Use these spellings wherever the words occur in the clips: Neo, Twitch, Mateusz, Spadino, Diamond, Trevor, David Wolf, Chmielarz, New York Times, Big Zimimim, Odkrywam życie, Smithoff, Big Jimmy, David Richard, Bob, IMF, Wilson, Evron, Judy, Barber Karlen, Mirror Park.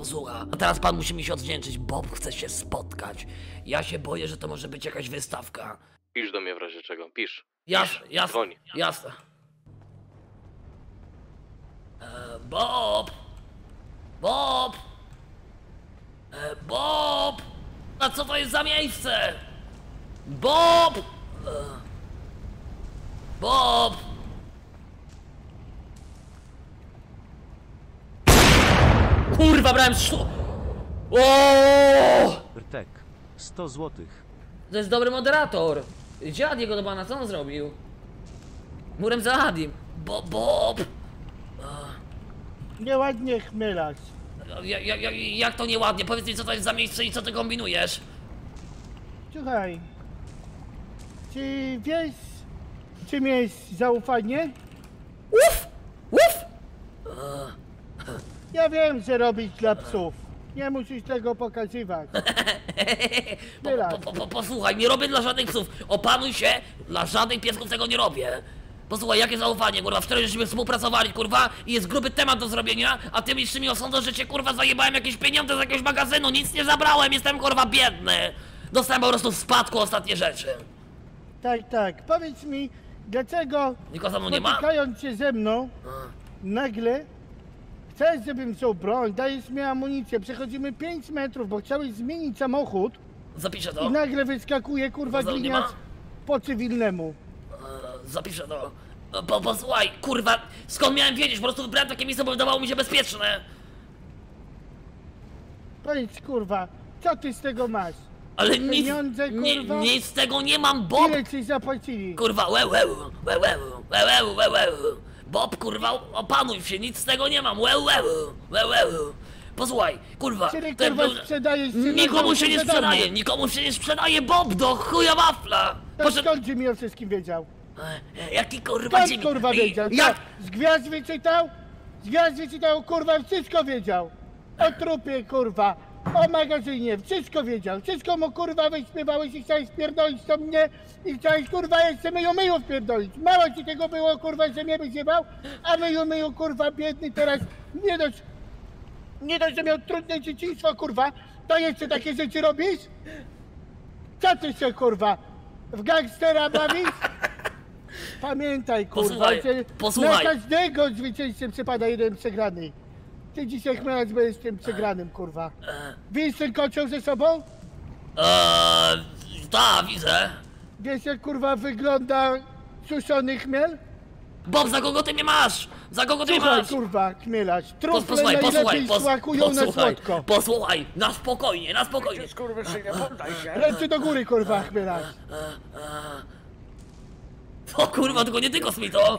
posłucha. A teraz pan musi mi się odwdzięczyć. Bob chce się spotkać. Ja się boję, że to może być jakaś wystawka. Pisz do mnie w razie czego. Pisz. Jasne, jasne. Jasne. Bob! Bob! Bob! A co to jest za miejsce? Bob! Bob! Kurwa, brałem szło! Oooo! Rtek, 100 złotych. To jest dobry moderator. Dziad jego do bana, co on zrobił? Murem za Adim. Bob! Nieładnie Chmielarz. Jak to nieładnie? Powiedz mi, co to jest za miejsce i co ty kombinujesz? Słuchaj. Czy wiesz, czym jest zaufanie? Uf! Uf! Ja wiem, że robić dla psów. Nie musisz tego pokazywać. Posłuchaj, nie robię dla żadnych psów. Opanuj się, dla żadnych piesków tego nie robię. Posłuchaj, jakie zaufanie, kurwa, wczoraj żeśmy współpracowali, kurwa, i jest gruby temat do zrobienia, a ty mi jeszcze mi osądzasz, że cię, kurwa, zajebałem jakieś pieniądze z jakiegoś magazynu, nic nie zabrałem, jestem, kurwa, biedny. Dostałem po prostu w spadku ostatnie rzeczy. Tak, powiedz mi, dlaczego, spotykając się ze mną, nagle chcesz, żebym wziął broń, dajesz mi amunicję, przechodzimy 5 metrów, bo chciałeś zmienić samochód. Zapiszę to. I nagle wyskakuje, kurwa, gliniarz po cywilnemu. Zapiszę to. Posłuchaj, kurwa, skąd miałem wiedzieć? Po prostu wybrałem takie miejsce, bo wydawało mi się bezpieczne. Powiedz, kurwa, co ty z tego masz? Ale pieniądze, nic, kurwa? Nic z tego nie mam, Bob! Ile ci zapłacili? Kurwa, Bob, kurwa, opanuj się, nic z tego nie mam, Posłuchaj, kurwa, czyli, kurwa, sprzedajesz się nikomu się nie sprzedaje, Bob, do chuja wafla! Skąd Jimmy o wszystkim wiedział? Jaki kurwa Jimmy? Kurwa wiedział? Jak? Z gwiazd wyczytał? Z gwiazd wyczytał, kurwa, wszystko wiedział! O trupie, kurwa, o magazynie, wszystko wiedział, wszystko mu, kurwa, wyśmiewałeś i chciałeś spierdolić do mnie i chciałeś, kurwa, jeszcze myju spierdolić. Mało ci tego było, kurwa, że mnie wyzywał, a myju, kurwa, biedny teraz nie dość... Nie dość, że miał trudne dzieciństwo, kurwa, to jeszcze takie rzeczy robisz? Co ty się, kurwa, w gangstera bawisz? Pamiętaj, kurwa, posłuchaj. Na każdego zwycięzcy przypada jeden przegrany. Ty dzisiaj Chmielarz będziesz tym przegranym, kurwa. Widzisz ten kocioł ze sobą? Ta, widzę. Wiesz, jak, kurwa, wygląda suszony chmiel? Bob, za kogo ty mnie masz? Za kogo ty mnie masz? Kurwa, Chmielarz, trufle najlepiej smakują na słodko. Posłuchaj, na spokojnie, Ręce do góry, kurwa, Chmielarz. O kurwa, tylko nie tylko Smitho!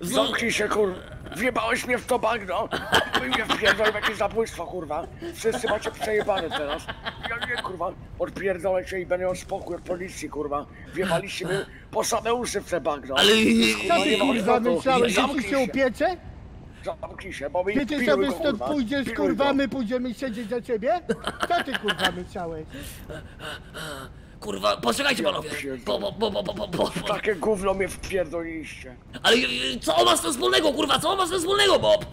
Zamknij się, kurwa! Wjebałeś mnie w to bagno! I mnie wpierdolę w jakieś zabójstwo, kurwa! Wszyscy macie przejebane teraz! Ja nie, kurwa! Odpierdolę cię i będę miał spokój od policji, kurwa! Wjebaliście mnie po same uszy w te bagno! Ale... Co ty, kurwa, myślałeś, że ci się upiecze? Zamknij się, bo mi piły, kurwa! Ty sobie stąd pójdziesz, kurwa, my pójdziemy siedzieć za ciebie? Co ty, kurwa, myślałeś? Kurwa, poczekajcie panowie, takie gówno mnie wpierdoliliście. Ale co on ma z tym wspólnego, kurwa, Bob?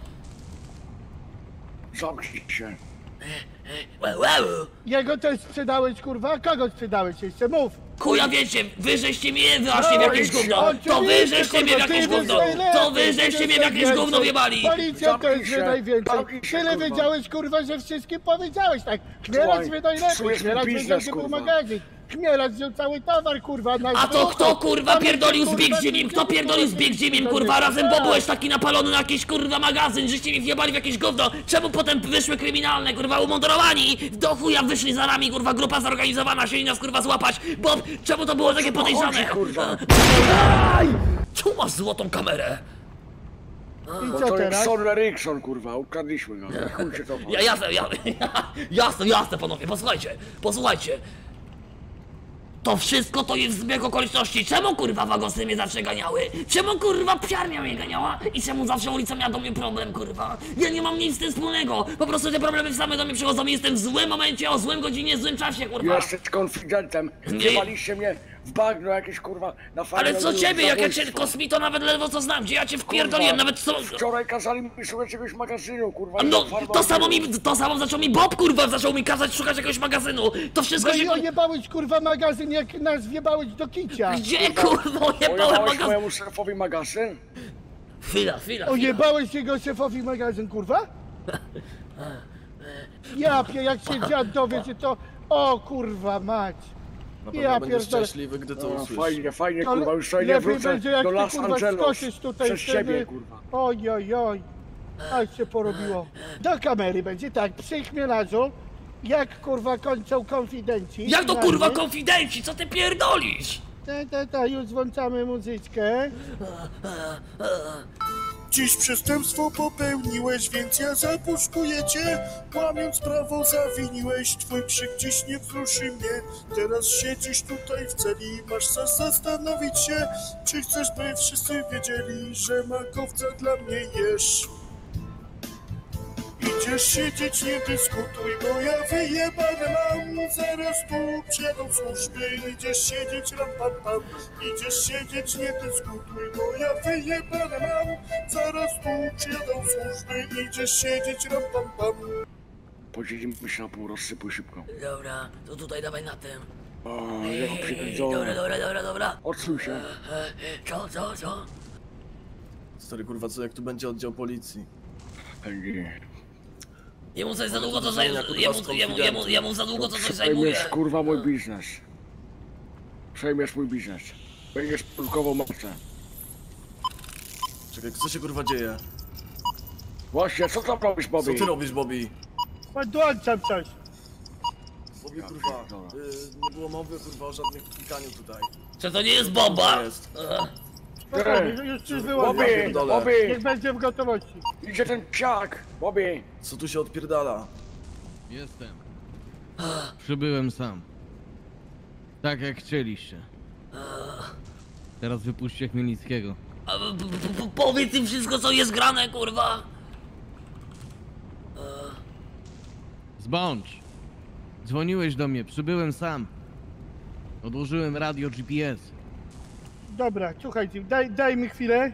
Zamknij się. Jego też sprzedałeś, kurwa, kogo sprzedałeś jeszcze, mów. Chuja wiecie, wy żeście mnie właśnie w jakieś gówno, wjebali. Policja to jest najwięcej, tyle wiedziałeś, kurwa, że wszystkim powiedziałeś, tak, Chmielarz wie najlepiej, Chmielarz wiedział, że był magazyn. Chmielarz wziął cały towar, kurwa, na A to kto, kurwa, pierdolił z Big Zimimim? Kto pierdolił z Big Zimimim, kurwa? Razem, bo byłeś taki napalony na jakiś, kurwa, magazyn, żeście mi wjebali w jakieś gówno. Czemu potem wyszły kryminalne, kurwa, umundurowani? Do chuja wyszli za nami, kurwa, grupa zorganizowana, chcieli nas, kurwa, złapać. Bob, czemu to było takie podejrzane? Kurwa. Czemu masz złotą kamerę? No to jest Son Eriksson, kurwa, ukradliśmy go. Chuj się to ma. Jasne, panowie, posłuchajcie. To wszystko to jest zbieg okoliczności. Czemu, kurwa, wagosy mnie zawsze ganiały? Czemu, kurwa, psiarnia mnie ganiała? I czemu zawsze ulica miała do mnie problem, kurwa? Ja nie mam nic z tym wspólnego. Po prostu te problemy same do mnie przychodzą i jestem w złym momencie, o złym godzinie, w złym czasie, kurwa. Jesteś konfidentem. Zjebaliście mnie w bagno jakieś kurwa na fajne. Ale co ciebie, jak ja cię kosmito nawet ledwo co znam, gdzie ja cię wpierdoliłem, nawet co... Wczoraj kazali mi szukać jakiegoś magazynu kurwa. No to samo zaczął mi Bob kurwa, zaczął mi kazać szukać jakiegoś magazynu. To wszystko no się... No jebałeś kurwa magazyn, jak nas wjebałeś do kicia. Gdzie kurwa jebałem magazyn? Mojemu szefowi magazyn? Chwila. Ojebałeś jego szefowi magazyn kurwa? Ja jak się dziad dowie, to... O kurwa mać! Na pewno ja będziesz szczęśliwy, gdy to usłyszy. Fajnie kurwa, już sobie nie wrócę do Los Angeles tutaj przez siebie kurwa. Oj. Tak się porobiło. Do kamery będzie tak, przy Chmielarzu. Jak kurwa kończą konfidenci. Jak to kurwa konfidenci? Co ty pierdolisz? Już włączamy muzyczkę. Dziś przestępstwo popełniłeś, więc ja zapuszkuję cię. Łamiąc prawo zawiniłeś, twój krzyk dziś nie wzruszy mnie. Teraz siedzisz tutaj w celi, masz czas zastanowić się, czy chcesz, by wszyscy wiedzieli, że makowca dla mnie jesz. Idziesz siedzieć, nie dyskutuj, bo ja wyjebane mam. Zaraz tu przyjadą służby. Idziesz siedzieć, ram pam pam. Idziesz siedzieć, nie dyskutuj, bo ja wyjebane mam. Zaraz tu przyjadą służby. Idziesz siedzieć, ram pam pam. Podzielimy się na pół, rozsypuj szybko. Dobra, to tutaj dawaj na tym. Dobra. Odsuń się. Co? Stary kurwa, co jak tu będzie oddział policji? Jemu za długo to coś zajmuje. Przejmiesz kurwa mój biznes. Będziesz pulkową mocę. Czekaj, co się kurwa dzieje? Właśnie, co tam robisz, Bobby? Co ty robisz, Bobby? Podłączam coś. Bobby kurwa, nie było mowy kurwa o żadnym klikaniu tutaj. Czy to nie jest bomba? Bobby! Niech będzie w gotowości. Idzie ten psiak! Bobby! Co tu się odpierdala? Jestem. Przybyłem sam. Tak jak chcieliście. Teraz wypuśćcie Chmielickiego. Powiedz im wszystko, co jest grane, kurwa! Zbądź! Dzwoniłeś do mnie, przybyłem sam. Odłożyłem radio GPS. Dobra, słuchajcie, daj mi chwilę.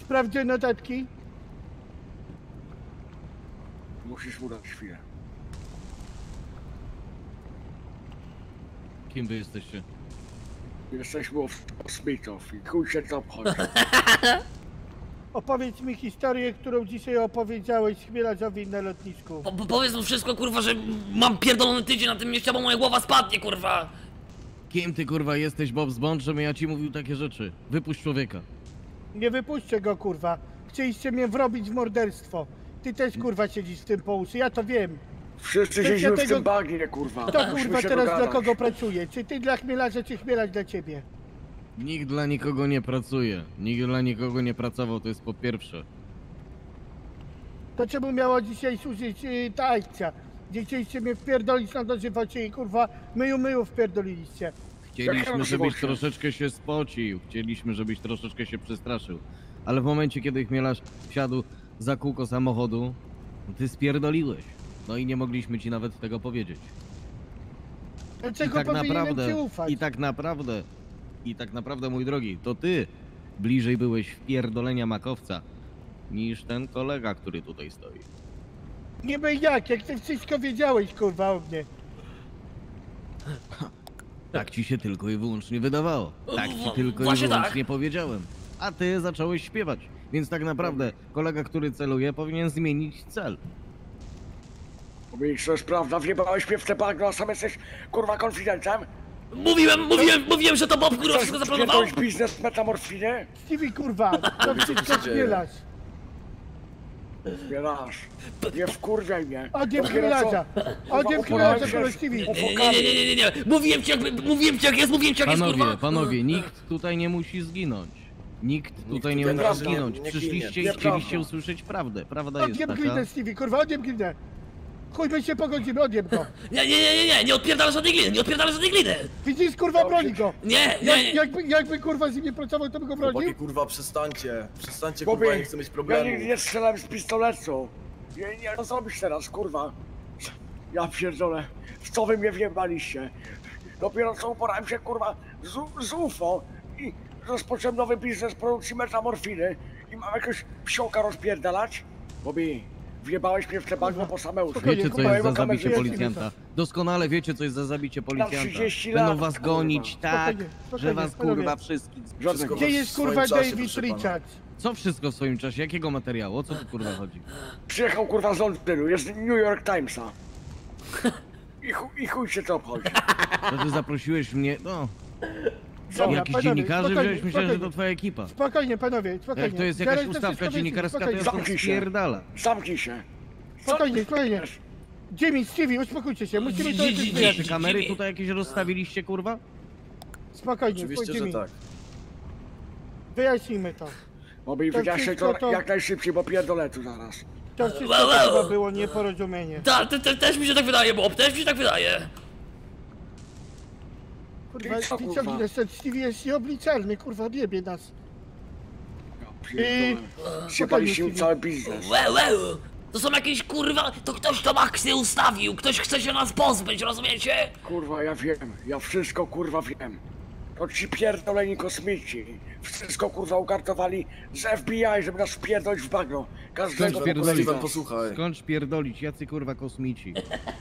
Sprawdzę notatki. Musisz mu dać chwilę. Kim wy jesteście? Jesteśmy w Smithoff i chuj się tam chodzi. Opowiedz mi historię, którą dzisiaj opowiedziałeś Chmielarzowi na lotnisku. Powiedz mu wszystko, kurwa, że mam pierdolony tydzień na tym mieście, bo moja głowa spadnie, kurwa. Kim ty kurwa jesteś, Bob, zbądź, żebym ja ci mówił takie rzeczy. Wypuść człowieka. Nie wypuśćcie go kurwa. Chcieliście mnie wrobić w morderstwo. Ty też kurwa siedzisz w tym po uszy, ja to wiem. Wszyscy siedzimy w tym bagnie kurwa. Kto kurwa teraz dogadać. Dla kogo pracuje? Czy ty dla Chmielarza, czy Chmielarz dla ciebie? Nikt dla nikogo nie pracuje. Nikt dla nikogo nie pracował, to jest po pierwsze. To czemu miała dzisiaj służyć ta akcja? Gdzie chcieliście mnie wpierdolić na dożywocie i kurwa myju wpierdoliliście. Chcieliśmy, żebyś troszeczkę się spocił, chcieliśmy, żebyś troszeczkę się przestraszył. Ale w momencie, kiedy Chmielarz wsiadł za kółko samochodu, ty spierdoliłeś. No i nie mogliśmy ci nawet tego powiedzieć. Dlaczego powinienem ci ufać? I tak naprawdę, mój drogi, to ty bliżej byłeś wpierdolenia makowca niż ten kolega, który tutaj stoi. Niby jak ty wszystko wiedziałeś, kurwa, o mnie. Tak ci się tylko i wyłącznie wydawało. Tak ci tylko i wyłącznie powiedziałem. A ty zacząłeś śpiewać. Więc tak naprawdę kolega, który celuje, powinien zmienić cel. Mówisz, to jest prawda, wjebałeś mnie w te bagno, a sam jesteś, kurwa, konfidentem? Mówiłem, że to Bob, kurwa, wszystko zaplanował. Chcesz biznes w metamorfinie? Stevie, kurwa, to wszystko śmielasz. Zbierasz. Nie wkurwiaj mnie. Odjem Chmielarza, kolektywi. Nie. Mówiłem ci jak jest, kurwa. Panowie, nikt tutaj nie musi zginąć. Przyszliście i chcieliście usłyszeć prawdę. Prawda jest taka. Odjem glinę, Stevie, kurwa, odjem glinę. Chuj, my się pogodzimy, odjem go. Nie odpierdalasz żadnej gliny, Widzisz, kurwa, broni go. Nie. Jakby kurwa z nim nie pracował, to by go bronił? Chłopaki, kurwa, przestańcie, kurwa, ja nie chcę mieć problemu. Ja nie strzelam z pistoletu. Nie, co zrobisz teraz, kurwa? Ja pierdolę, w co wy mnie wjebaliście? Dopiero co uporałem się, kurwa, z UFO i rozpocząłem nowy biznes produkcji metamorfiny i mam jakoś psiołka rozpierdalać. Bobby, wjebałeś mnie w te bagno po same uszy. Wiecie, co jest za zabicie policjanta. Doskonale wiecie, co jest za zabicie policjanta. Będą was gonić, tak, że was, kurwa, wszystkich... Gdzie jest, kurwa, David Richard? Co wszystko w swoim czasie? Jakiego materiału? O co tu, kurwa, chodzi? Przyjechał, kurwa, z Londynu, jest New York Timesa. I chuj się to obchodzi. To ty zaprosiłeś mnie, no... Dobra, jakiś dziennikarzy wziąłeś? Myślałem, że to twoja ekipa. Spokojnie, panowie, spokojnie. Jak to jest jakaś ustawka dziennikarska, to ja stąd spierdala. Zamknij się. Spokojnie, spokojnie. Jimmy, Stevie, uspokójcie się, musimy to jakoś wyjaśnić. Kamery tutaj jakieś rozstawiliście, kurwa? Spokojnie, oczywiście, że tak. Wyjaśnijmy to. Oby wyjaśnić to jak najszybciej, bo pierdolę tu zaraz. To wszystko chyba było nieporozumienie. Tak, też mi się tak wydaje, Bob, też mi się tak wydaje. Kurwa, Stevie jest nieobliczalny, kurwa, biebie nas. I... Sypaliśmy cały biznes. To są jakieś, kurwa, to ktoś to maksy ustawił, ktoś chce się nas pozbyć, rozumiecie? Kurwa, ja wiem, ja wszystko, kurwa, wiem. To ci pierdoleni kosmici. Wszystko, kurwa, ukartowali z FBI, żeby nas wpierdolić w bagno. Każdego posłuchaj. Skończ pierdolić, jacy, kurwa, kosmici.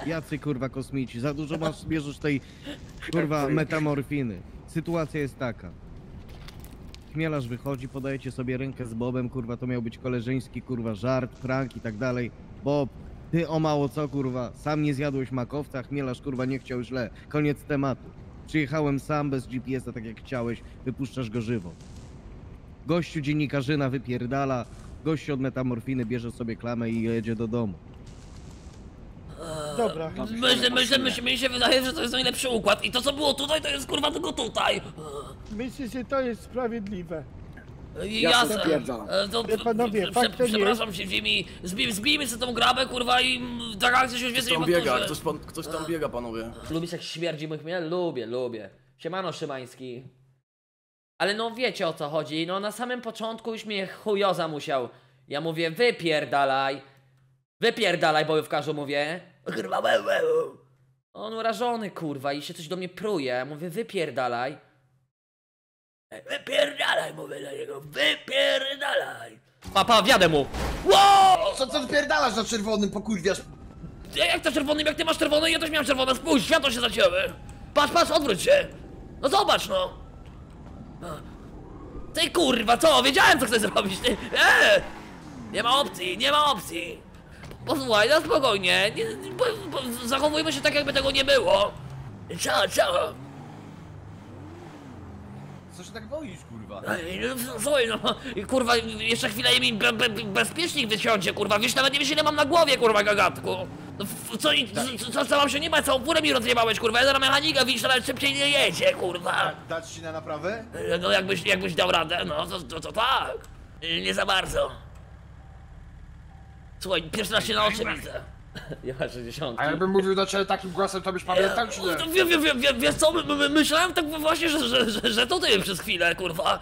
Jacy, kurwa, kosmici. Za dużo masz, bierzesz tej, kurwa, metamorfiny. Sytuacja jest taka. Chmielarz wychodzi, podajecie sobie rękę z Bobem, kurwa, to miał być koleżeński, kurwa, żart, prank i tak dalej. Bob, ty o mało co, kurwa, sam nie zjadłeś makowca, Chmielarz, kurwa, nie chciał źle. Koniec tematu. Przyjechałem sam, bez GPS-a, tak jak chciałeś, wypuszczasz go żywo. Gościu dziennikarzyna wypierdala, gościu od metamorfiny bierze sobie klamę i jedzie do domu. Dobra. Mi się wydaje, że to jest najlepszy układ i to, co było tutaj, to jest, kurwa, tylko tutaj. Myślę, że to jest sprawiedliwe. Jasne. Przepraszam się, Jimmy. Zbijmy sobie tą grabę, kurwa, i tak akcja się już więcej nie powtórzy. Ktoś tam biega, panowie. Lubisz, jak śmierdzi mój chmiel? Lubię, lubię. Siemano, Szymański. Ale no wiecie, o co chodzi. No na samym początku już mnie chujoza musiał. Ja mówię, wypierdalaj. Wypierdalaj, bo w każdym mówię. Kurwa, on urażony, kurwa, i się coś do mnie pruje. Mówię, wypierdalaj. Wypierdalaj, mówię do niego, wypierdalaj! Papa, wjadę mu! Wow! Co wypierdalasz na czerwonym, pokurwiasz? Jak to czerwonym? Jak ty masz czerwone? Ja też miałem czerwone, spójrz, światło się zacięły! Patrz, patrz, odwróć się! No zobacz, no! Ty kurwa, co? Wiedziałem, co chcesz zrobić, ty! Nie ma opcji, nie ma opcji! Posłuchaj, no spokojnie, zachowujmy się tak, jakby tego nie było! Ciao! Co się tak boisz, kurwa? Słuchaj, no, kurwa, jeszcze chwilę i mi bezpiecznik wysiądzie, kurwa, wiesz, nawet nie wiesz, ile mam na głowie, kurwa, gagatku. No, co mam się nie bać, całą furę mi rozjebałeś, kurwa, ja na mechanika, widzisz, nawet szybciej nie jedzie, kurwa. Dać ci na naprawę? No, jakbyś dał radę, no, to tak. Nie za bardzo. Słuchaj, pierwszy raz się na oczy widzę. Ja mam 60. A jakbym mówił do ciebie takim głosem, to byś pamiętał, czy nie? Wiesz co, myślałem tak właśnie, że to ty przez chwilę, kurwa.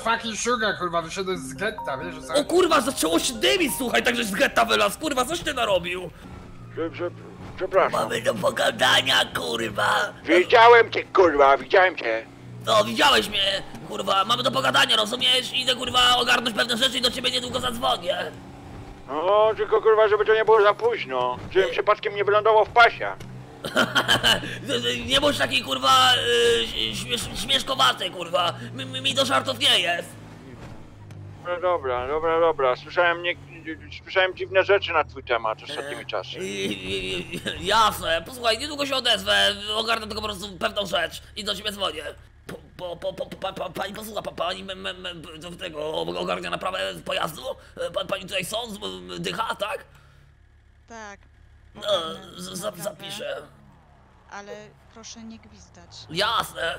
Fucking sugar, kurwa, wyszedłem z getta, wiesz, że... O kurwa, zaczęło się dymić, słuchaj, tak żeś z getta wylazł, kurwa, coś ty narobił. Przepraszam. Mamy do pogadania, kurwa. Widziałem cię, kurwa, widziałem cię. No, widziałeś mnie, kurwa, mamy do pogadania, rozumiesz? Idę, kurwa, ogarnąć pewne rzeczy i do ciebie niedługo zadzwonię. No, tylko kurwa, żeby to nie było za późno, żebym przypadkiem nie wylądował w pasia. Nie bądź taki, kurwa, śmieszkowaty, kurwa. Mi do żartów nie jest. No dobra. Słyszałem dziwne rzeczy na twój temat ostatnimi czasy. Jasne, posłuchaj, niedługo się odezwę, ogarnę tylko po prostu pewną rzecz i do ciebie dzwonię. Pani posłucha, pani tego ogarnia naprawę pojazdu? Pani tutaj są? Dycha, tak? Tak. Zapiszę. Ale proszę nie gwizdać. Jasne.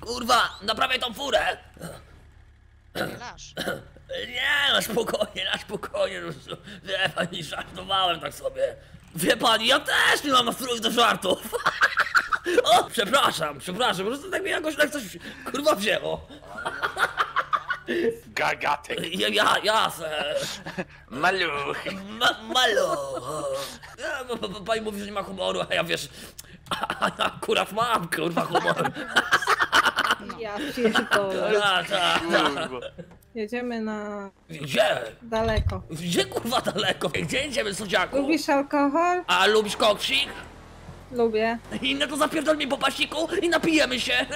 Kurwa, naprawię tą furę. Nie, na spokojnie. Wie pani, żartowałem tak sobie. Wie pani, ja też nie mam nastrojów do żartów. O, przepraszam, po prostu tak mi jakoś tak coś, kurwa, wzięło. Gagatek. Ja se. Maluch. Maluch. Pani mówi, że nie ma humoru, a ja wiesz... Akurat mam, kurwa, humor. Ja pierdolę. Jedziemy na... Gdzie? Daleko. Gdzie, kurwa, daleko? Gdzie jedziemy, słodziaku? Lubisz alkohol? A lubisz koksik? Lubię. I no to zapierdol mi po pasiku i napijemy się.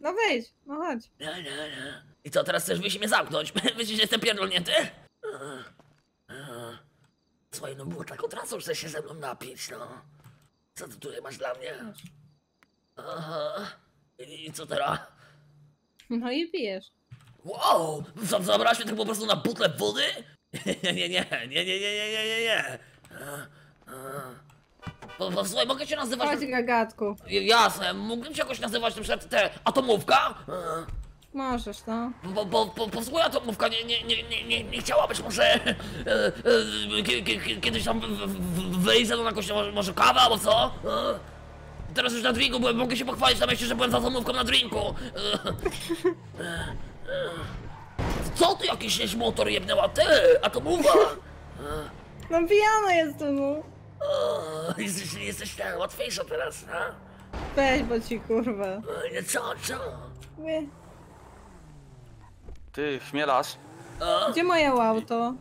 No wejdź, no chodź. I co, teraz chcesz wyjść i mnie zamknąć? Myślisz, że jestem pierdolnięty? Słuchaj, no było tak od razu, że się ze mną napić, no. Co ty tutaj masz dla mnie? Aha. I co teraz? No i pijesz. Wow! Zabrałaś mnie tak po prostu na butlę wody? Nie. Słuchaj, mogę cię nazywać... Chodź, gagatku. Jasne, mógłbym cię jakoś nazywać, na przykład, te... Atomówka? Możesz, no. Bo słuchaj, atomówka nie chciałabyś może... kiedyś tam wyjść ze mną jakoś, może kawę albo co? Teraz już na drinku byłem, mogę się pochwalić na mieście, że byłem z atomówką na drinku. Co ty jakiś motor jebnęła? Ty, atomowa! No pijana jestem, no. Jesteś tak łatwiejsza teraz, ha? Weź, bo ci kurwa. Co? Nie. Ty, Chmielarz? Gdzie moje auto?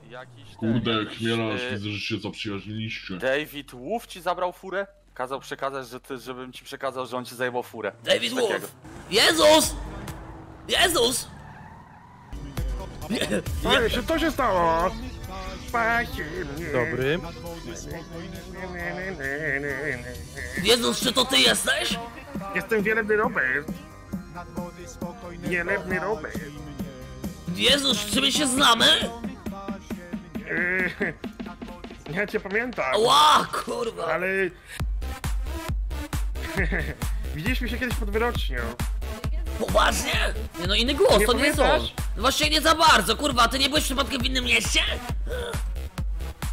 Kurde, Chmielarz, widzę, że się zaprzyjaźniliście. David Wolf ci zabrał furę? Kazał przekazać, że ty, żebym ci przekazał, że on ci zajmował furę. David Wolf! Jezus! Jezus! Co się stało? Dobry. Jezus, czy to ty jesteś? Jestem Wielebny Robert. Wielebny Robert. Jezus, czy my się znamy? Ja cię pamiętam. Ła, kurwa. Ale... Widzieliśmy się kiedyś pod wyrocznią. Poważnie? Nie, no inny głos, nie to pamiętasz? Nie są. Właśnie nie za bardzo, kurwa, ty nie byłeś przypadkiem w innym mieście?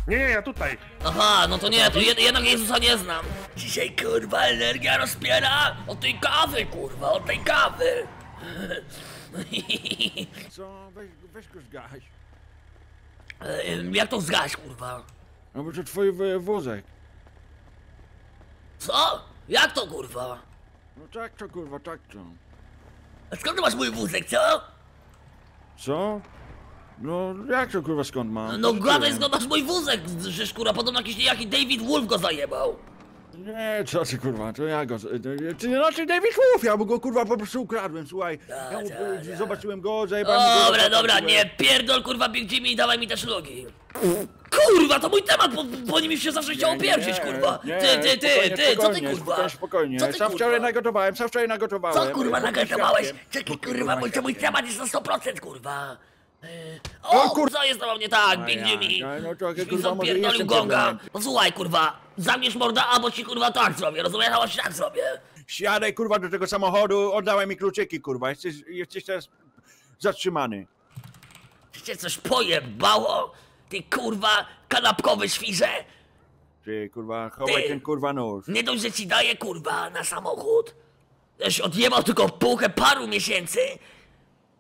Nie, ja tutaj. Aha, no to nie, to jednak Jezusa nie znam. Dzisiaj, kurwa, energia rozpiera od tej kawy, kurwa, od tej kawy. Co? Weź go zgaś. Jak to zgaś, kurwa? No bo to twój wózek. Co? Jak to, kurwa? No tak to, kurwa, tak to. A skąd masz mój wózek, co? Co? No jak to kurwa skąd mam? No gadaj skąd masz mój wózek, żeż kurwa, podobno jakiś niejaki David Wolf go zajebał. Nie, co ty kurwa, to ja go... Ty nie znaczy David Wolf, ja go kurwa po prostu ukradłem, słuchaj. Ja zobaczyłem go, zajebałem go... Dobra, nie pierdol kurwa Big Jimmy i dawaj mi te szlugi. Kurwa, to mój temat, bo nimi się zawsze chciało pierdzieć, kurwa! Ty, co ty kurwa? Spokojnie, co ty, kurwa? Sam wczoraj nagotowałem. Co kurwa nagotowałeś? Czekaj kurwa, bo to mój temat jest na 100% kurwa! O kurwa, co jest na mnie tak, Big Jimmy? Zbizon pierdolił gonga! Posłuchaj kurwa, zamierz morda, albo ci kurwa tak zrobię, rozumiesz? Albo ci tak zrobię! Siadaj kurwa do tego samochodu, oddawaj mi kluczyki kurwa, jesteś teraz zatrzymany. Cię coś pojebało? Ty kurwa, kanapkowy świrze! Ty kurwa, chowaj ten kurwa nóż. Nie dość, że ci daję kurwa na samochód. Żeś odjebał tylko półkę paru miesięcy.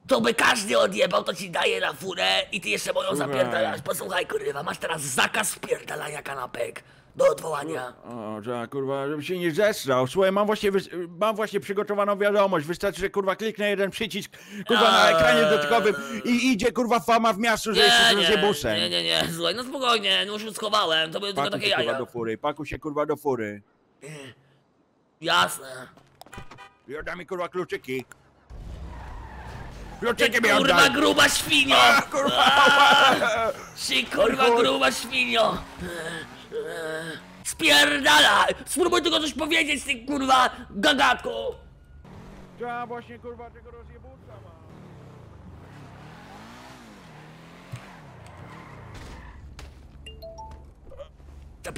To by każdy odjebał, to ci daję na furę i ty jeszcze moją zapierdalasz. Posłuchaj kurwa, masz teraz zakaz wpierdalania kanapek. Do odwołania. O, tak kurwa, żebym się nie zesrał. Słuchaj, mam właśnie przygotowaną wiadomość. Wystarczy, że kurwa kliknę jeden przycisk kurwa na ekranie dotykowym i idzie kurwa fama w miastu, że jesteś rozjebusem. Nie, słuchaj, no spokojnie, no już schowałem, to były tylko takie jaja. Pakuj się kurwa do fury. Jasne. I oddaj mi kurwa kluczyki. Kurwa gruba świnio! Kurwa gruba świnio! Spierdala! Spróbuj tylko coś powiedzieć, ty kurwa gagatku! Ja właśnie kurwa tego rozjebunca mam. Co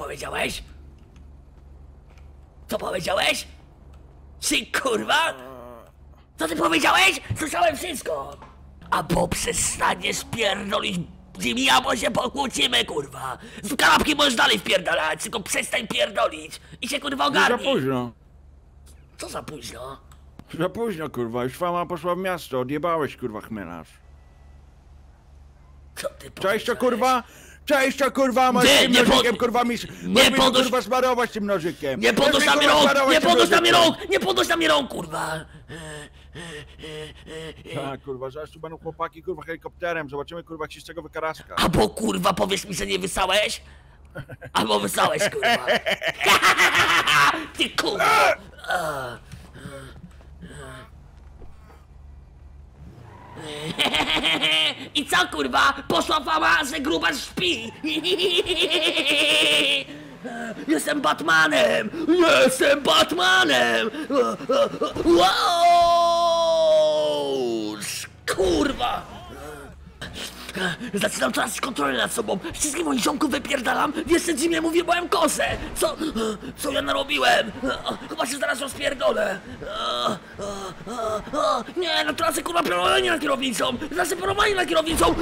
powiedziałeś? Czy kurwa? Co ty powiedziałeś? Słyszałem wszystko! A bo przestanie spierdolić Jimmy, albo się pokłócimy, kurwa! Z kanapki możesz dalej wpierdalać, tylko przestań pierdolić! I się kurwa ogarnij! Co za późno? Za późno, kurwa, już fama poszła w miasto, odjebałeś, kurwa, Chmielarz. Co ty powiedziałeś? Cześć, to kurwa, masz nie, tym nie nożykiem, pod... kurwa, misz, nie podnoś... kurwa, smarować tym nożykiem. Nie podnoś na mnie rąk, nie podnoś na mnie rąk, kurwa. Tak, kurwa, zaraz tu będą chłopaki, kurwa, helikopterem, zobaczymy, kurwa, ci z tego wykaraska. A bo, kurwa, powiesz mi, że nie wysałeś? Albo wysałeś, kurwa. Ty, kurwa. I co, kurwa? Poszła fama, że gruba śpi! Jestem Batmanem! Jestem Batmanem! Wow! Kurwa! Zaczynam tracić kontrolę nad sobą! Wszystkim moich ziomków wypierdalam! Jeszcze Jimmy mówi moją kosę! Co ja narobiłem? Chyba się zaraz rozpierdolę! Nie, no tracę kurwa porowanie nad kierownicą! Tracę porowanie nad kierownicą! O,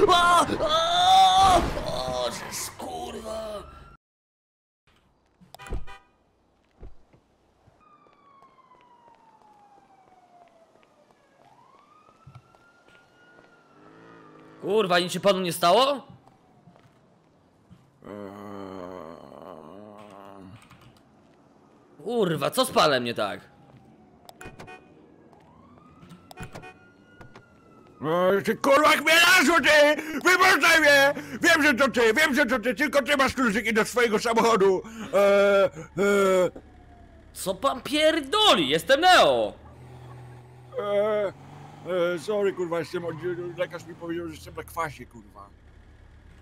kurwa! Kurwa, nic się panu nie stało? Kurwa, co z panem nie tak? Ty kurwa Chmielarzu, ty! Wypuszczaj mnie! Wiem, że to ty, tylko ty masz kluczyki do swojego samochodu! Co pan pierdoli? Jestem Neo! Sorry, kurwa, jestem... Lekarz mi powiedział, że jestem na kwasie, kurwa.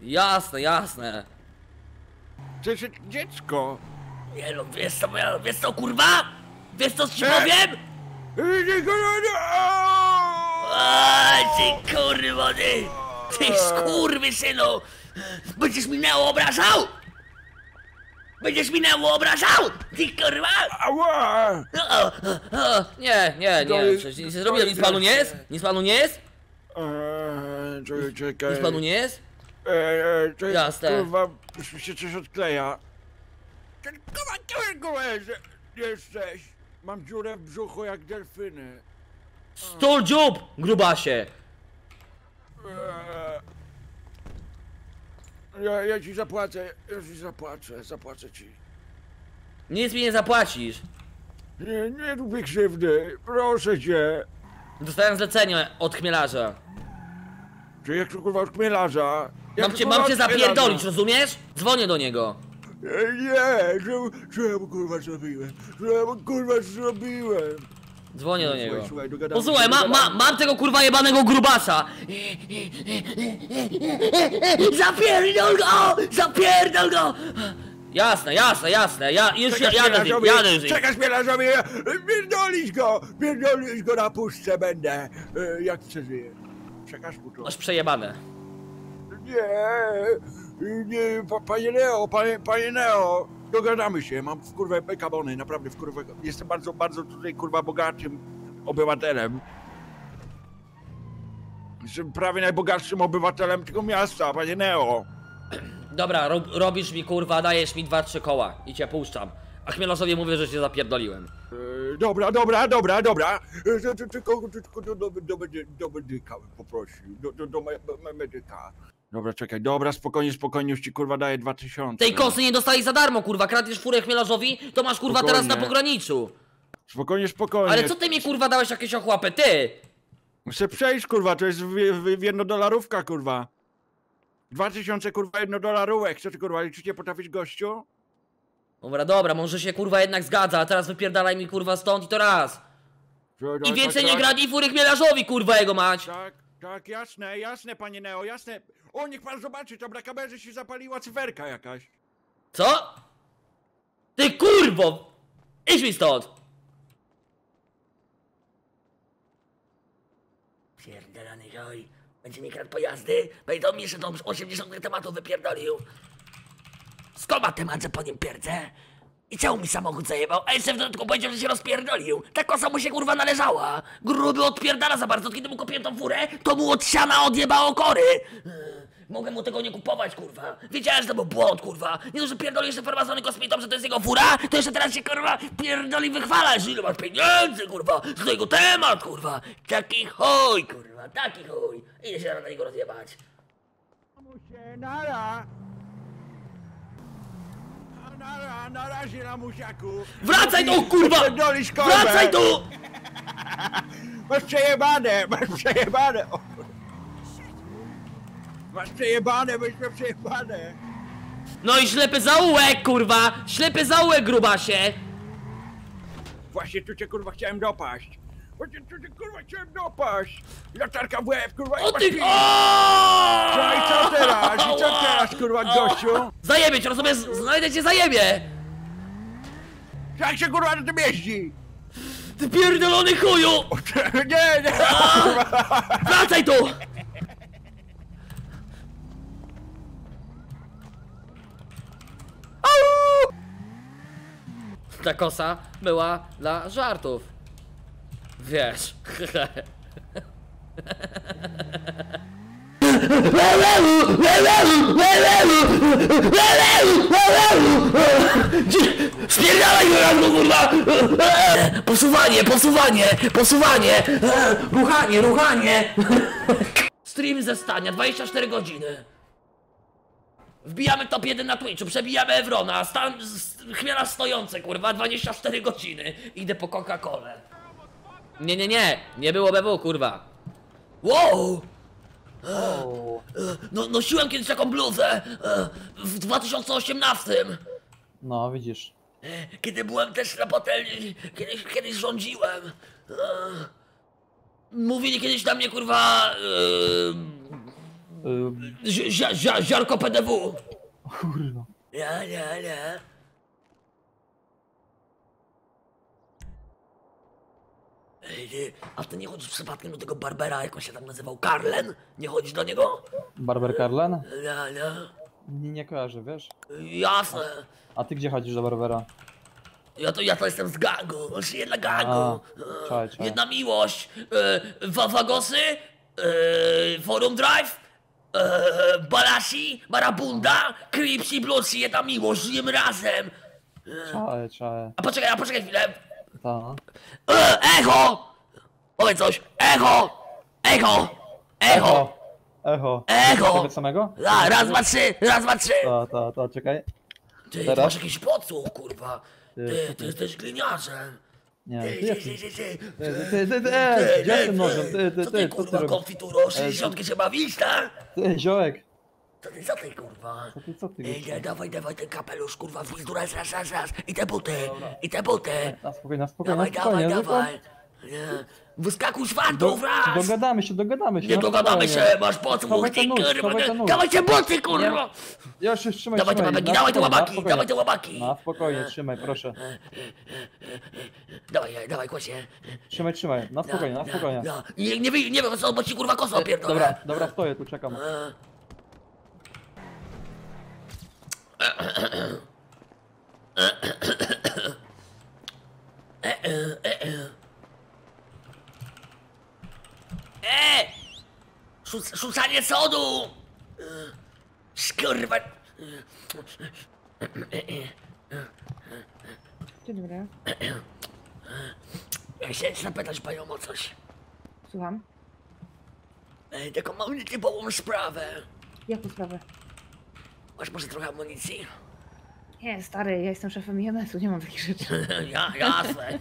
Jasne, jasne. Cześć, dziecko. Nie no, wiesz co, kurwa? Wiesz co ci powiem? Ty kurwa, ty skurwysynu! Będziesz mi Neo obrażał? Będziesz mi Neo obrażał? Ty kurwa! Ała! Nie, przecież nic nie zrobiłem, nic panu nie jest? Nic panu nie jest? Czekaj... Nic panu nie jest? Jasne. Kurwa, już mi się coś odkleja. Kurwa, jesteś! Mam dziurę w brzuchu jak delfiny. Stół dziób, grubasie! Ja ci zapłacę, zapłacę ci. Nic mi nie zapłacisz. Nie rób mi krzywdy, proszę cię. Dostałem zlecenie od Chmielarza. Czy jak to kurwa od Chmielarza? Mam cię zapierdolić, rozumiesz? Dzwonię do niego. Nie, czemu kurwa zrobiłem? Dzwonię do niego. Posłuchaj, mam tego kurwa jebanego grubasa! Zapierdol go! Zapierdol go! Jasne, ja jadę z nim. Czekasz Chmielarzowi, pierdolić go na puszce będę. Jak przeżyję? Przekaż mu to. Masz przejebane. Nie, panie Neo. Dogadamy się, mam w kurwę kabony, naprawdę w kurwę. Jestem bardzo, bardzo tutaj kurwa bogatym obywatelem. Jestem prawie najbogatszym obywatelem tego miasta, panie Neo. Dobra, robisz mi kurwa, dajesz mi 2-3 koła i cię puszczam. A Chmielarzowi mówię, że się zapierdoliłem. Dobra. Tylko do medyka bym poprosił, do medyka. Dobra, czekaj, spokojnie, już ci kurwa daję 2000. Tej kosy nie dostajesz za darmo, kurwa, kradniesz furę Chmielarzowi, to masz kurwa spokojnie. Teraz na pograniczu. Spokojnie. Ale co ty mi kurwa dałeś jakieś ochłapy, ty? Muszę przejść kurwa, to jest w jednodolarówka kurwa. 2000 kurwa jednodolarówek, co ty kurwa, liczycie potrafić gościu? Dobra, może się kurwa jednak zgadza, a teraz wypierdalaj mi kurwa stąd i to raz. I więcej nie kradnij fury Chmielarzowi kurwa jego mać. Tak, jasne, panie Neo, jasne. O, niech pan zobaczy, tam na kamerze się zapaliła cyferka jakaś. Co? Ty kurwo! Idź mi stąd! Pierdolony goj. Będzie mi kradł pojazdy? Będą mi jeszcze tą 80 tematów wypierdolił. Skąd ma temat, że po nim pierdzę? I czemu mi samochód zajebał? A jeszcze w dodatku powiedział, że się rozpierdolił. Ta kosa mu się kurwa należała. Gruby odpierdala za bardzo, kiedy mu kopiłem tą furę, to mu od siana odjebało kory. Mogłem mu tego nie kupować, kurwa. Wiedziałem, że to był błąd, kurwa. Nie to, że pierdoli jeszcze farmazony kosmitą, że to jest jego fura, to jeszcze teraz się, kurwa, pierdoli wychwala, że ile masz pieniędzy, kurwa. To jego temat, kurwa. Taki chuj, kurwa, taki chuj. Idę się na niego rozjebać. Na razie, Ramusiaku. Wracaj tu, kurwa! Wracaj tu! Masz przejebane, O, masz przejebane, byśmy przejebane. No i ślepy zaułek, kurwa! Ślepy zaułek, grubasie! Właśnie tu cię, kurwa, chciałem dopaść. Latarka w łeb, kurwa, i ty... Co i co teraz? I co teraz, kurwa, gościu? Zajebie cię, rozumiesz? Znajdę cię, zajebie! Jak się, kurwa, na tym jeździ? Ty pierdolony chuju! Nie! Wracaj tu! Ta kosa była dla żartów. Wiesz. Spierdalaj go razem, kurwa! Posuwanie! Ruchanie! Stream ze stania, 24 godziny. Wbijamy top 1 na Twitchu, przebijamy Evrona, Chmielarz stojący, kurwa, 24 godziny. Idę po Coca-Colę. Nie było BW, kurwa. Wow! No, nosiłem kiedyś taką bluzę w 2018. No, widzisz. Kiedy byłem też na patelni, kiedyś rządziłem. Mówili kiedyś na mnie, kurwa, ziarko PDW. Kurwa. Nie. A ty nie chodzisz przypadkiem do tego Barbera, jak on się tam nazywał? Karlen? Nie chodzisz do niego? Barber Karlen? Nie kojarzę, wiesz? Jasne. A ty gdzie chodzisz do Barbera? Ja to jestem z gangu, on się jedna gangu. Czaj. Jedna miłość. Wawagosy, Forum Drive, Balasi, Marabunda, Kripsi, Bloodsi, jedna miłość, żyjemy razem. Czaj. A poczekaj chwilę. Ta. Echo! Powiedz coś! Echo! Samego? A, raz, dwa, trzy! Ta, czekaj. Ty teraz? Masz jakiś podsłuch, kurwa! Ty jesteś gliniarzem! Nie, ty, co ty, kurwa, konfituro, 60 się bawisz, tak? Ty, ziołek! Co ty, kurwa? Co ty? Dawaj ten kapelusz, kurwa, w pizdu, raz. I te buty. Na spokojnie. Wyskakuj z fantów, raz! Dogadamy się. Nie dogadamy się, masz podsłuch, ty kurwa. Dawaj te buty, kurwa! Trzymaj. Dawaj te łabaki. No, spokojnie, trzymaj, proszę. Dawaj, kładź się. Trzymaj, na spokojnie. Nie wiem, bo ci, kurwa, kosa opierdolę. Dobra, stoję tu, czekam. Rzucanie sodu! Skurwa! Dzień dobry. Ja chciałem zapytać panią o coś. Słucham? Taką mam nietypową sprawę. Jaką sprawę? Masz może trochę amunicji? Nie, stary, ja jestem szefem IMF-u, nie mam takich rzeczy. Jasne.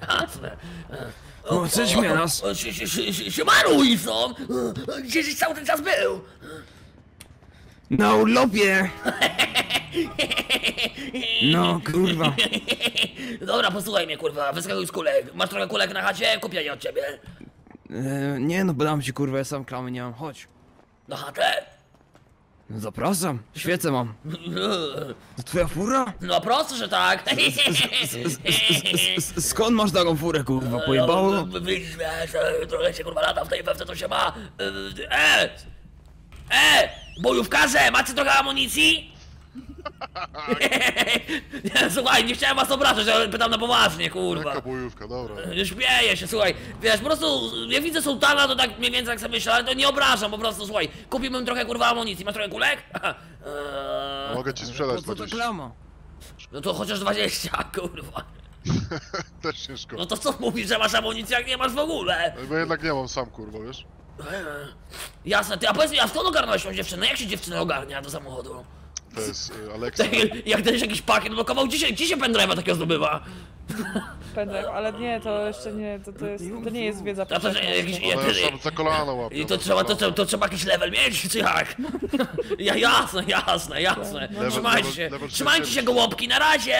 O, cześć Chmielarz! Siemano, Wilson! Gdzie żeś cały ten czas był? Na urlopie! No, kurwa. Dobra, posłuchaj mnie, kurwa, wyskakuj z kulek. Masz trochę kulek na chacie? Kupię je od ciebie. Nie no, podam ci, kurwa, ja sam klamy nie mam, chodź. Na chatę? Zapraszam, świecę mam. To twoja fura? No prosto, że tak. Skąd masz taką furę, kurwa, pojebało? Widzisz, trochę się, kurwa, lata w tej pewce, to się ma. Bojówkarze, macie trochę amunicji? Nie, słuchaj, nie chciałem was obrażać, ale pytam na poważnie, kurwa. Taka bojówka, dobra. Już śmieję się, słuchaj. Wiesz, po prostu, jak widzę sułtana, to tak mniej więcej jak sobie myślę, ale to nie obrażam, po prostu, słuchaj. Kupimy trochę, kurwa, amunicji. Masz trochę kulek? Mogę ci sprzedać 20. No to chociaż 20, kurwa. Też ciężko. No to co mówisz, że masz amunicję, jak nie masz w ogóle? No bo jednak nie mam sam, kurwa, wiesz? Jasne, ty, a powiedz mi, a skąd ogarnąłeś tą dziewczynę? Jak się dziewczynę ogarnia do samochodu? To jest Aleksa. Jak też jakiś pakiet blokował, gdzie się pendrive'a takiego zdobywa? Pendrive, ale nie, to jeszcze nie, to nie jest wiedza powszechna. Za kolano łapie. I to trzeba jakiś level mieć, czy jak? Ja, jasne. Level, trzymajcie się gołąbki, na razie!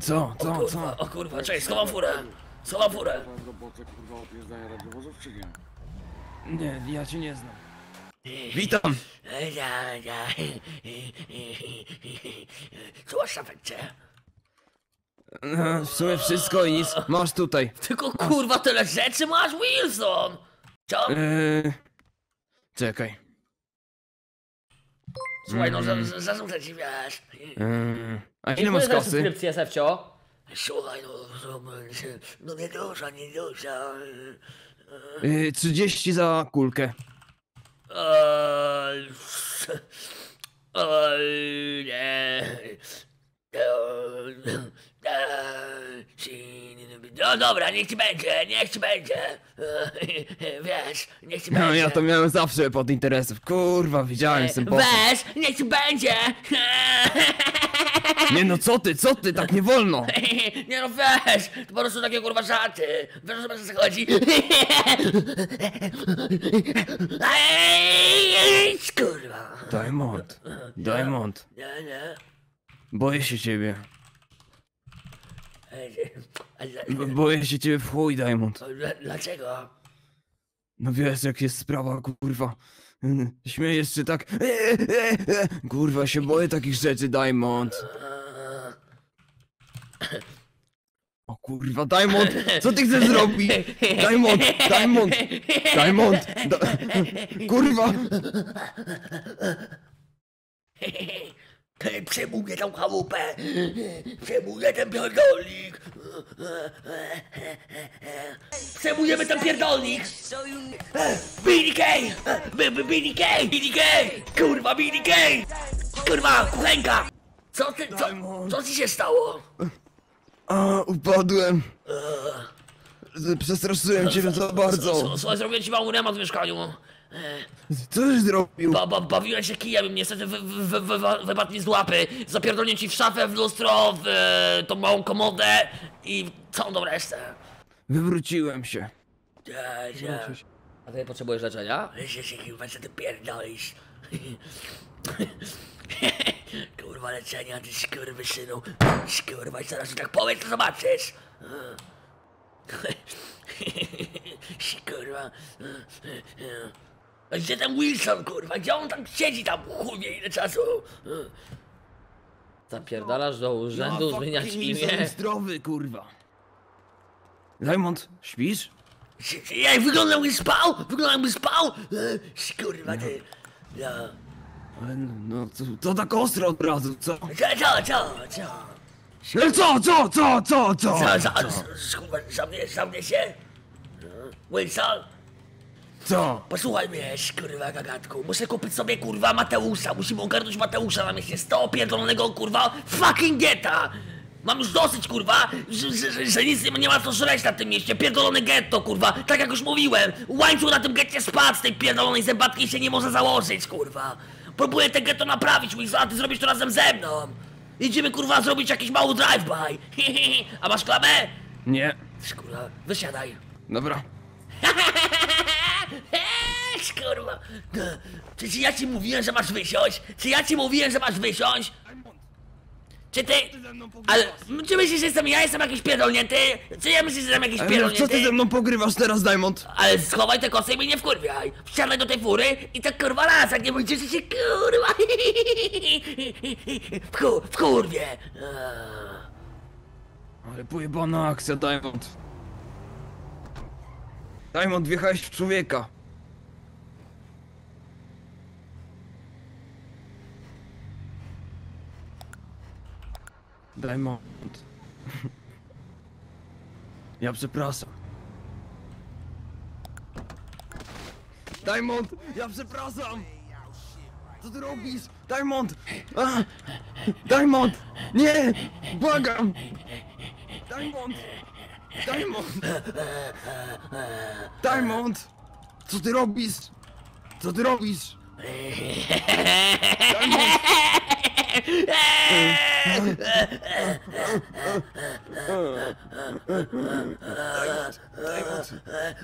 Co? O kurwa, cześć, schowam furę. Nie, ja cię nie znam. Witam! Co masz na pęcie? W sumie wszystko i nic. Masz tutaj. Tylko kurwa tyle rzeczy masz, Wilson! Co? Czekaj. Słuchaj, no zarzucę ci, wiesz. A ile masz kasy? Subskrypcję, Sefcio? Słuchaj, no nieduża. 30 za kulkę. No dobra, niech ci będzie. Wiesz, niech ci będzie. No ja to miałem zawsze pod interesów. Kurwa, widziałem sympatię. Weź, niech ci będzie. Nie no, co ty, tak nie wolno. Nie no, weź, to po prostu takie kurwa żarty. Wiesz, o co chodzi? Kurwa. Diamond. Nie. Boję się ciebie. Boję się ciebie w chuj, Diamond. Dlaczego? No wiesz, jak jest sprawa, kurwa. Śmiejesz się tak. Kurwa, się boję takich rzeczy, Diamond. O kurwa, Diamond! Co ty chcesz zrobić? Diamond! Kurwa! Przejmuję tą chałupę! Przejmuję ten pierdolnik! Przejmujemy ten pierdolnik! BDK! BDK! Kurwa, BDK! Kurwa, kuchenka! Co ci się stało? A, upadłem! Przestraszyłem cię za bardzo! Słuchaj, zrobię ci mały remat w mieszkaniu! Co żeś zrobił? Bawiłem się kijem, niestety wypadł mi z łapy. Zapierdolnię ci w szafę, w lustro, w tą małą komodę i całą tą resztę. Wywróciłem się. A ty potrzebujesz leczenia? Jeszcze się chyba co ty pierdolisz. Kurwa leczenia, ty skurwysynu. Skurwa, zaraz tak powiem, to zobaczysz. Kurwa. Gdzie ten Wilson, kurwa? Gdzie on tam siedzi tam, chuje, ile czasu? Zapierdalasz do urzędu, zmieniać imię. Zdrowy, kurwa. Diamond, śpisz? Jak wygląda, jakby spał? Kurwa, ty. No, to tak ostro od razu, co? Co? Zamknij się? Wilson? Co? Posłuchaj mnie, kurwa gagatku, muszę kupić sobie kurwa Mateusza, musimy ogarnąć Mateusza na mieście, sto pierdolonego kurwa fucking getta! Mam już dosyć kurwa, że nic nie ma co żreć na tym mieście, pierdolone getto kurwa, tak jak już mówiłem, łańcuch na tym getcie spadł z tej pierdolonej zębatki się nie może założyć kurwa. Próbuję te getto naprawić, Wilson, a ty zrobisz to razem ze mną. Idziemy kurwa zrobić jakiś mały drive-by, a masz klamę? Nie. Kurwa, wysiadaj. Dobra. Kurwa. Czy ja ci mówiłem, że masz wysiąść? Czy ty... Ale... Czy myślisz, że ja jestem jakiś pierdolnięty? Czy ja myślisz, że jestem jakiś pierdolnięty? Co ty ze mną pogrywasz teraz, Diamond? Ale schowaj te kosy i mnie nie wkurwiaj. Wsiadaj do tej fury i tak kurwa raz, jak nie będziesz się kurwa... W kurwie. Ale pojebana akcja, Diamond. Diamond, wjechałeś w człowieka. Diamond. Ja przepraszam. Diamond, ja przepraszam! Co ty robisz? Diamond! Ah! Diamond! Nie! Błagam! Diamond! Diamond! Diamond! Co ty robisz? Co ty robisz? Diamond!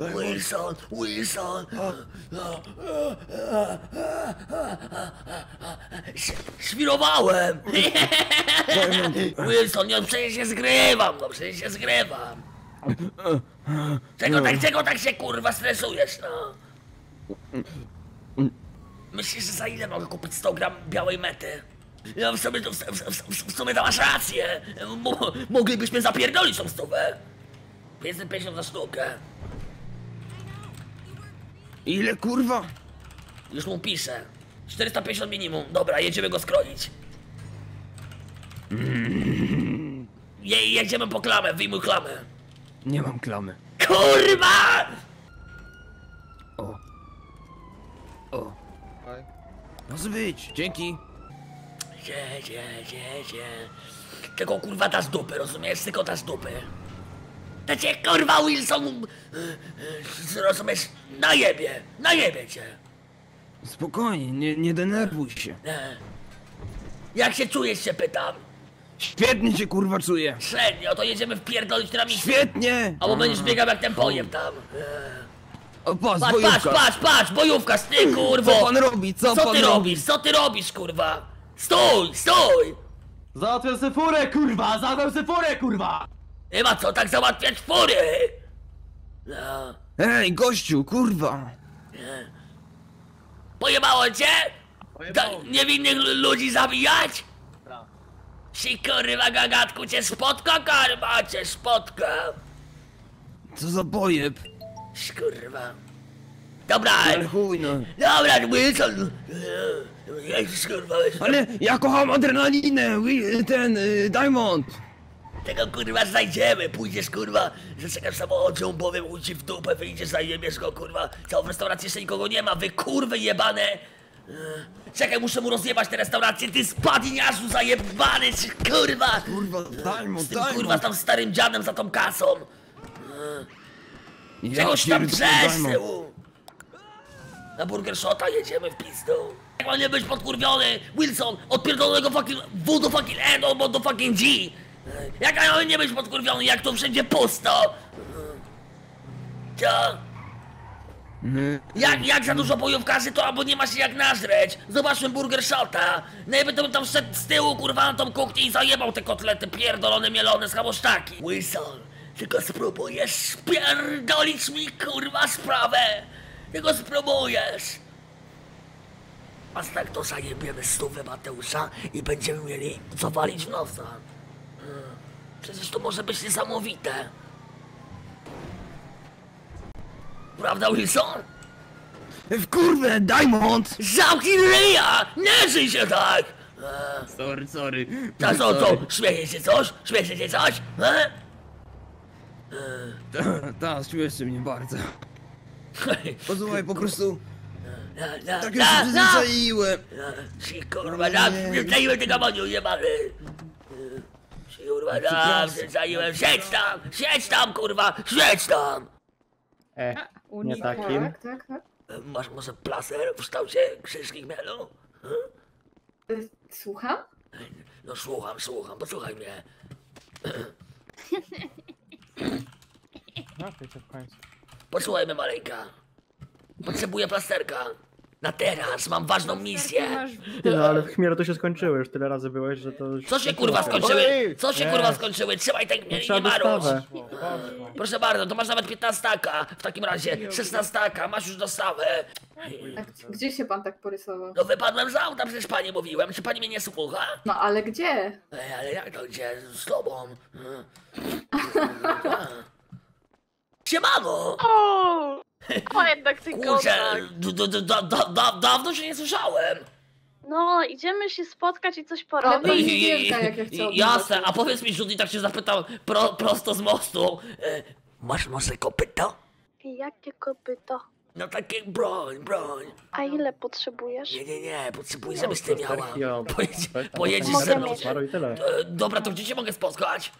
Wilson! Wilson! Świrowałem! Wilson, no przecież się zgrywam! No przecież się zgrywam! Czego tak się kurwa stresujesz, no? Myślisz, że za ile mogę kupić 100 gram białej mety? Ja w sumie to masz rację! Moglibyśmy zapierdolić tą stówę! 550 za sztukę. Ile kurwa? Już mu piszę. 450 minimum. Dobra, jedziemy go skronić. Jedziemy po klamę, wyjmuj klamę. Nie mam klamy. Kurwa! O. O. Może być, dzięki. Tylko kurwa ta z dupy, rozumiesz? Tylko ta z dupy. To cię kurwa Wilson, rozumiesz? Najebie cię. Spokojnie, nie denerwuj się. Jak się czujesz, się pytam? Świetnie się kurwa czuję. Średnio, to jedziemy wpierdolić na misję. Świetnie! Albo będziesz biegał jak ten pojeb tam. O, patrz, bojówka, ty kurwo! Co pan robi, co ty robisz, kurwa? Stój! Załatwiam se furę, kurwa! Nie ma co tak załatwiać fury! No. Ej, gościu, kurwa! Pojebało cię? Niewinnych ludzi zabijać? Prawda. Si kurwa gagatku, cię spotka, kurwa, cię spotka! Co za pojeb? Kurwa. Dobra! Ale chuj, no. Dobra, Wilson! Jezus, kurwa, ale ja kocham adrenalinę, ten Diamond! Tego kurwa znajdziemy, pójdziesz kurwa, zaczekasz samochodzią, bowiem uci w dupę, wyjdziesz, zajebiesz go kurwa, całą w restauracji jeszcze nikogo nie ma, wy kurwy jebane! Czekaj, muszę mu rozjebać tę restaurację, ty spadiniarzu zajebany, czy kurwa! Kurwa, Diamond, z tym kurwa, z tam starym dziadem za tą kasą! Czegoś tam przesył! Na Burger Shota jedziemy w pizdu. Jak mam nie być podkurwiony, Wilson, odpierdolonego fucking W do fucking N albo do fucking G. Jak mam nie być podkurwiony, jak tu wszędzie pusto? Co? Jak za dużo bojówkarzy, to albo nie ma się jak nażreć. Zobaczmy Burger Shota. Najpierw bym tam szedł z tyłu, kurwa, na tą kuchnię i zajebał te kotlety pierdolone, mielone z hamoszczaki. Wilson, tylko spróbujesz pierdolić mi, kurwa, sprawę. Tylko spróbujesz! A z tak to zajebiemy stówę Mateusza i będziemy mieli co walić w nosa. Przecież to może być niesamowite. Prawda, Wilson? W kurwę, Diamond! Zamknij ryja! Nie żyj się tak! Sorry. A co? Śmieje się coś? Ta, śmieszy mnie bardzo. Posłuchaj, po prostu... Tak już się przyzwyczaiłem. Kurwa, ja przyzwyczaiłem tego moniu, jebany. Kurwa, ja przyzwyczaiłem. Siedź tam, kurwa, siedź tam. Nie takim. Tak. Masz może plaster w kształcie krzyżki chmielu? Słucham? No słucham, posłuchaj mnie. No, ty się w końcu. Posłuchajmy Malejka. Potrzebuję plasterka. Na teraz, mam ważną misję. No ale w chmielu to się skończyły, już tyle razy byłeś, że to... Co się kurwa skończyły? Trzymaj ten chmiel i nie marusz. Proszę bardzo, to masz nawet 15 taka. W takim razie 16 taka, masz już dostawę. Gdzie się pan tak porysował? No wypadłem z auta, przecież pani mówiłem, czy pani mnie nie słucha? No ale gdzie? Ale jak to gdzie? Z tobą. Siemano! O jednak ty kurczę, dawno się nie słyszałem! No, idziemy się spotkać i coś porobić. Ale jasne, a powiedz mi, Judy, tak się zapytał prosto z mostu. Masz może kopyto? Jakie kopyto? No takie broń. A ile potrzebujesz? Nie, potrzebuję, żebyś ty miała. Pojedziesz ze mną. Dobra, to gdzie się mogę spotkać?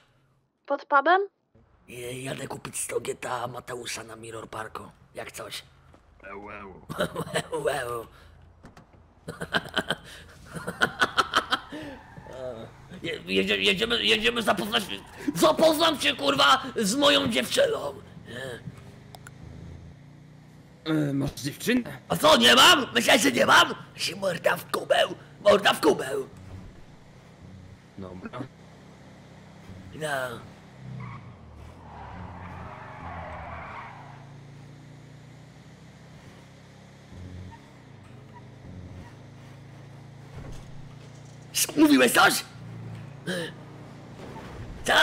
Pod pubem? Jadę kupić stogieta Mateusza na Mirror Parku, jak coś. Jedziemy zapoznać się. Zapoznam się, kurwa, z moją dziewczyną. Masz dziewczynę? A co, nie mam? Myślałeś, że nie mam? Się morda w kubeł, Dobra. No. Mówiłeś coś? Co?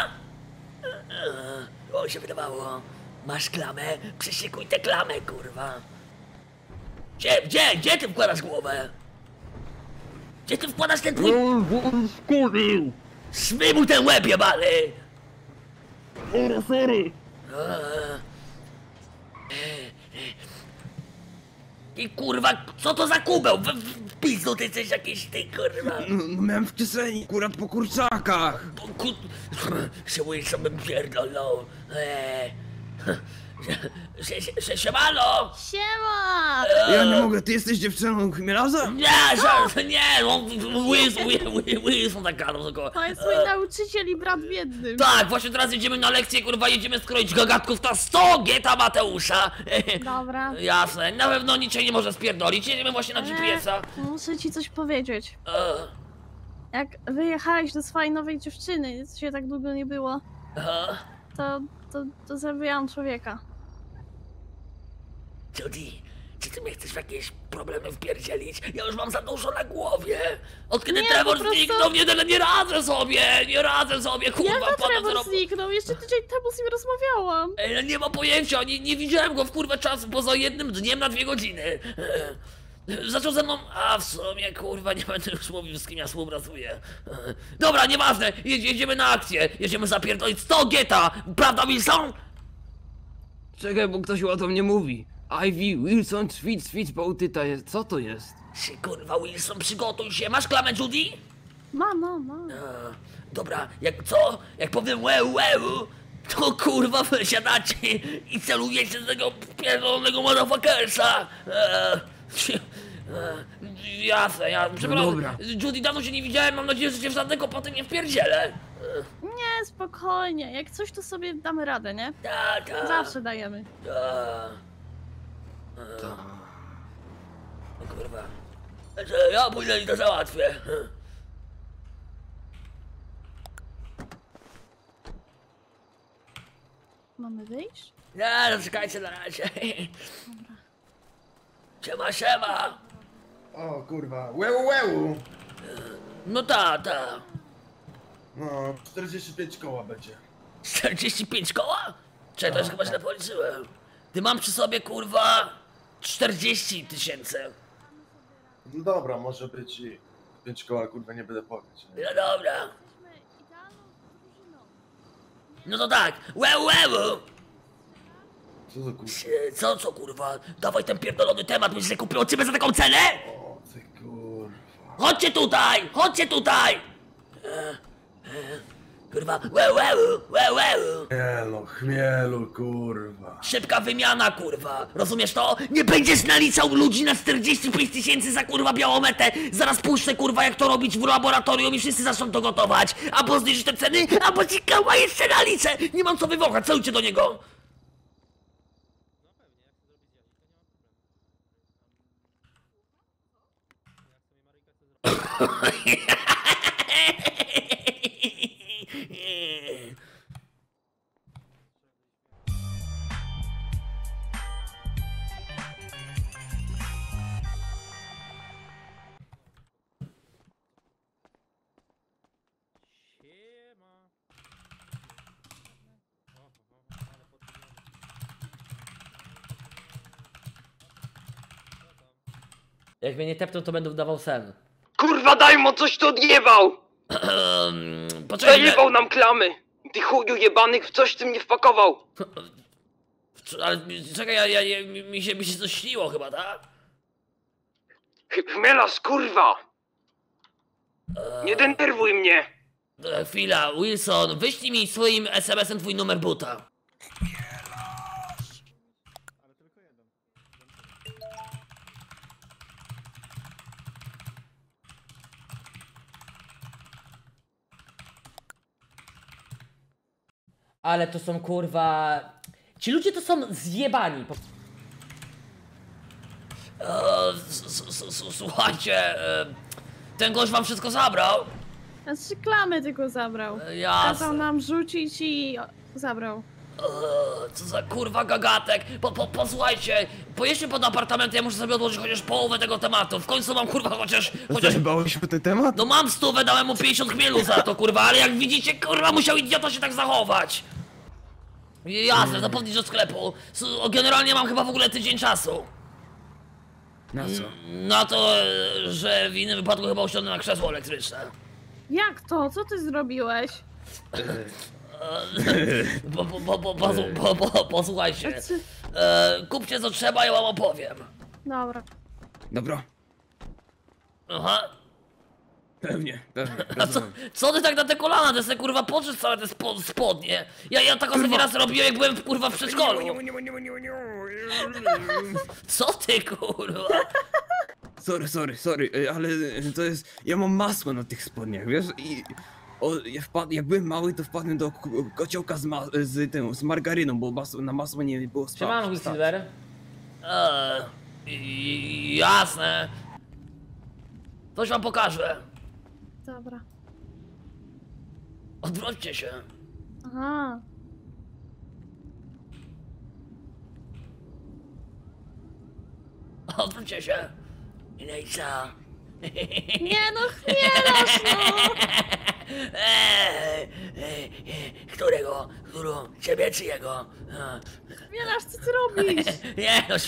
O, się wydawało. Masz klamę? Przyszykuj tę klamę, kurwa. Gdzie ty wkładasz głowę? Gdzie ty wkładasz ten twój... Skurwił! Swymuj ten łeb, jebany! Sorry. I kurwa, co to za kubeł? Pizdu ty coś jakieś, ty kurwa. No, miałem w kieszeni, akurat po kurczakach. Szybuję, co bym pierdolnął. Siemano! Siema! Ja nie mogę, ty jesteś dziewczyną Chmielarza? Nie, Wilson tak gadał tylko. To jest mój nauczyciel i brat biedny. Tak, właśnie teraz jedziemy na lekcję, kurwa, jedziemy skroić gagatków na stogieta Mateusza. Dobra. Jasne, na pewno niczego nie może spierdolić, jedziemy właśnie na GPS-a. Muszę ci coś powiedzieć. Jak wyjechałeś do swojej nowej dziewczyny, nic się tak długo nie było, to zabijałam człowieka. Judy, czy ty mnie chcesz w jakieś problemy wpierdzielić? Ja już mam za dużo na głowie. Od kiedy Trevor zniknął, nie radzę sobie, kurwa. Jak to Trevor zniknął? Jeszcze tydzień temu z nim rozmawiałam. Nie mam pojęcia, nie widziałem go w kurwa czasu poza jednym dniem na 2 godziny. Zaczął ze mną... A w sumie, kurwa, nie będę już mówił, z kim ja współpracuję. Dobra, nieważne, jedziemy na akcję. Jedziemy zapierdolić 100 geta, prawda, Wilson? Czekaj, bo ktoś o tym nie mówi. Ivy, Wilson, ćwicz, bałtyta jest. Co to jest? Ty, kurwa, Wilson, przygotuj się. Masz klamę, Judy? Mam. Dobra, jak powiem to kurwa wysiadacie i celujecie z tego pierdolonego motherfuckersa. Jasne, przepraszam. No Judy, dawno się nie widziałem, mam nadzieję, że cię w żadnego potem nie wpierdzielę. Nie, spokojnie, jak coś to sobie damy radę, nie? Tak. Zawsze dajemy. O kurwa. Ja pójdę i to załatwię. Mamy wyjść? Nie, no czekajcie na razie. Dobra. Siema! O kurwa, łeu! No ta. No, 45 koła będzie. 45 koła? Czekaj, to już chyba źle policzyłem. Ty mam przy sobie, kurwa, 40 000. No dobra, może być i 5 koła, kurwa, nie będę powiedzieć. No dobra. No to tak, łeu! Co za kurwa? Co kurwa? Dawaj ten pierdolony temat, myślę, że kupił od ciebie za taką cenę? O ty kurwa. Chodźcie tutaj! Kurwa, łeu! Chmielu, kurwa. Szybka wymiana, kurwa. Rozumiesz to? Nie będziesz naliczał ludzi na 45 000 za, kurwa, białą metę. Zaraz puszczę, kurwa, jak to robić w laboratorium i wszyscy zaczną to gotować. Albo zniżysz te ceny, albo ci kała jeszcze naliczę. Nie mam co wywołać, celujcie do niego. Jak mnie nie tepną, to będę udawał sen. Kurwa, daj mu coś, to odjebał! Zajebał nam klamy! Ty chuju jebanych, w coś ty mnie wpakował! Ale czekaj, mi się coś śniło chyba, tak? Chmielarz, kurwa! Nie denerwuj mnie! Chwila, Wilson, wyślij mi swoim SMS-em twój numer buta. Ale to są kurwa... Ci ludzie to są zjebani. Słuchajcie, ten gość wam wszystko zabrał? Znaczy klamy tylko zabrał. Kazał nam rzucić i zabrał. Co za kurwa gagatek. Posłuchajcie, pojedźmy pod apartament, ja muszę sobie odłożyć chociaż połowę tego tematu. W końcu mam kurwa chociaż... Zajebałyśmy ten temat? No mam 100, dałem mu 50 chmielu za to kurwa, ale jak widzicie kurwa musiał idiota się tak zachować. Jasne, zapomnieć do sklepu. Generalnie mam chyba w ogóle tydzień czasu. Na co? Na to, że w innym wypadku chyba usiądę na krzesło elektryczne. Jak to? Co ty zrobiłeś? Posłuchajcie. Kupcie co trzeba, ja wam opowiem. Dobra. Dobra. Aha. Pewnie, co ty tak na te kolana, to sobie kurwa poczysz całe te spodnie. Ja tak ostatni raz robiłem, jak byłem kurwa w przedszkolu. Co ty kurwa? Sorry, ale to jest... Ja mam masło na tych spodniach, wiesz? I... jak byłem mały, to wpadłem do kociołka z margaryną, bo na masło nie było spać. Siemano, Gilsilver. Jasne. Coś wam pokażę. Dobra. Odwróćcie się. Aha. Odwróćcie się. No i co? Nie no, Chmielarz, no! Którego? Którą? Ciebie czy jego? Chmielarz, co ty robisz? Nie no,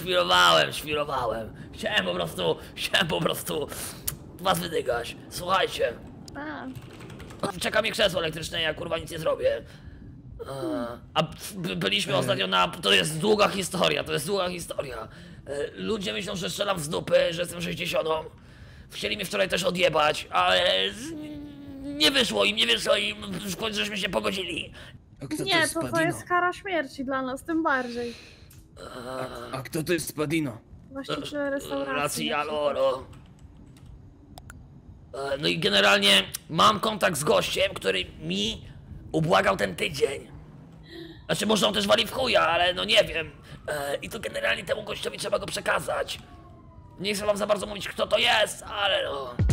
świrowałem. Chciałem po prostu was wydygać. Słuchajcie. Czeka mnie krzesło elektryczne, ja kurwa nic nie zrobię. A byliśmy ostatnio na... To jest długa historia. Ludzie myślą, że strzelam z dupy, że jestem 60. Chcieli mnie wczoraj też odjebać, ale... Nie wyszło im, w końcu żeśmy się pogodzili. Nie, to jest kara śmierci dla nas, tym bardziej. A kto to jest Spadino? Właściciel restauracji. No i generalnie mam kontakt z gościem, który mi ubłagał ten tydzień. Znaczy, może on też wali w chuja, ale no nie wiem. I to generalnie temu gościowi trzeba go przekazać. Nie chcę wam za bardzo mówić, kto to jest, ale no...